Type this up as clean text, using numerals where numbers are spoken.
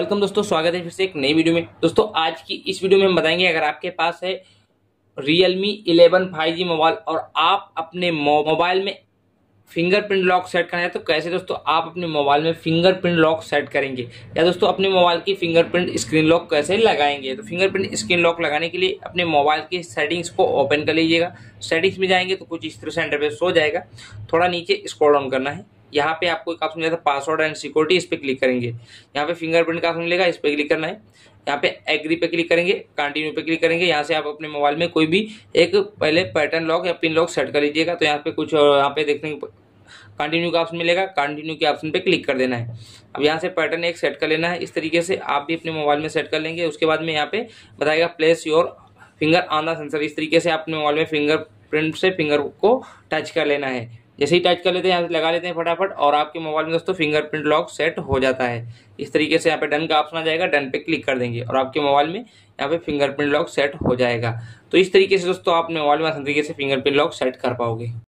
Welcome दोस्तों, स्वागत है फिर से एक नई वीडियो में। दोस्तों आज की इस वीडियो में हम बताएंगे अगर आपके पास है Realme 11 5G मोबाइल और आप अपने मोबाइल में फिंगरप्रिंट लॉक सेट करना है तो कैसे दोस्तों आप अपने मोबाइल में फिंगरप्रिंट लॉक सेट करेंगे या दोस्तों अपने मोबाइल की फिंगरप्रिंट स्क्रीन लॉक कैसे लगाएंगे। तो फिंगरप्रिंट स्क्रीन लॉक लगाने के लिए अपने मोबाइल की सेटिंग्स को ओपन कर लीजिएगा। सेटिंग्स में जाएंगे तो कुछ इस तरह से इंटरफेस हो जाएगा। थोड़ा नीचे स्क्रॉल डाउन करना है, यहाँ पे आपको एक ऑप्शन मिलेगा पासवर्ड एंड सिक्योरिटी, इस पर क्लिक करेंगे। यहाँ पे फिंगरप्रिंट का ऑप्शन मिलेगा, इस पर क्लिक करना है। यहाँ पे एग्री पे क्लिक करेंगे, कंटिन्यू पे क्लिक करेंगे। यहाँ से आप अपने मोबाइल में कोई भी एक पहले पैटर्न लॉक या पिन लॉक सेट कर लीजिएगा। तो यहाँ पे कुछ यहाँ पे देखने कंटिन्यू का ऑप्शन मिलेगा, कंटिन्यू के ऑप्शन पे क्लिक कर देना है। अब यहाँ से पैटर्न एक सेट कर लेना है, इस तरीके से आप भी अपने मोबाइल में सेट कर लेंगे। उसके बाद में यहाँ पे बताएगा place your finger on the sensor, इस तरीके से आप अपने मोबाइल में फिंगरप्रिंट से फिंगर को टच कर लेना है। जैसे ही टच कर लेते हैं यहाँ से लगा लेते हैं फटाफट और आपके मोबाइल में दोस्तों फिंगरप्रिंट लॉक सेट हो जाता है। इस तरीके से यहाँ पे डन का ऑप्शन आ जाएगा, डन पे क्लिक कर देंगे और आपके मोबाइल में यहाँ पे फिंगरप्रिंट लॉक सेट हो जाएगा। तो इस तरीके से दोस्तों आप अपने मोबाइल में आसान तरीके से फिंगरप्रिंट लॉक सेट कर पाओगे।